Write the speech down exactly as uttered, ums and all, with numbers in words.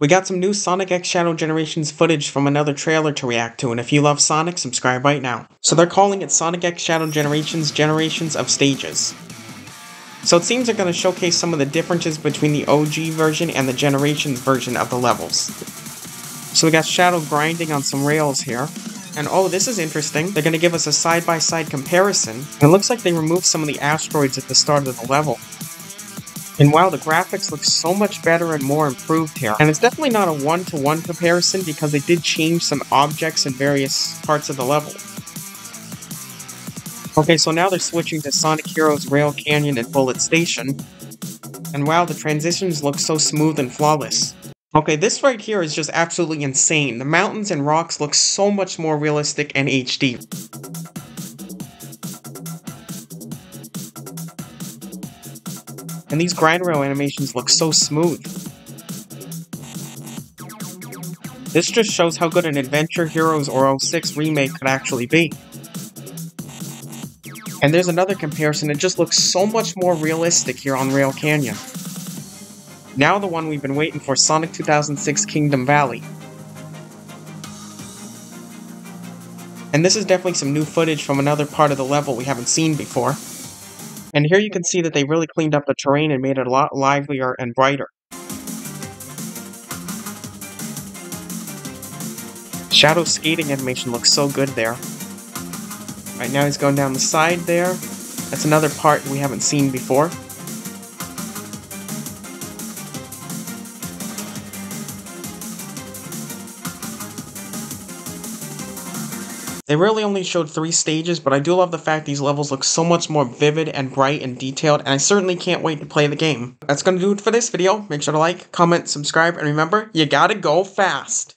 We got some new Sonic X Shadow Generations footage from another trailer to react to, and if you love Sonic, subscribe right now. So they're calling it Sonic X Shadow Generations Generations of Stages. So it seems they're going to showcase some of the differences between the O G version and the Generations version of the levels. So we got Shadow grinding on some rails here. And oh, this is interesting, they're going to give us a side-by-side comparison, and it looks like they removed some of the asteroids at the start of the level. And wow, the graphics look so much better and more improved here. And it's definitely not a one-to-one comparison because they did change some objects in various parts of the level. Okay, so now they're switching to Sonic Heroes, Rail Canyon, and Bullet Station. And wow, the transitions look so smooth and flawless. Okay, this right here is just absolutely insane. The mountains and rocks look so much more realistic and H D. And these grind rail animations look so smooth. This just shows how good an Adventure Heroes or oh six remake could actually be. And there's another comparison, it just looks so much more realistic here on Rail Canyon. Now the one we've been waiting for, Sonic two thousand six Kingdom Valley. And this is definitely some new footage from another part of the level we haven't seen before. And here you can see that they really cleaned up the terrain and made it a lot livelier and brighter. Shadow's skating animation looks so good there. Right now he's going down the side there. That's another part we haven't seen before. They really only showed three stages, but I do love the fact these levels look so much more vivid and bright and detailed, and I certainly can't wait to play the game. That's gonna do it for this video. Make sure to like, comment, subscribe, and remember, you gotta go fast!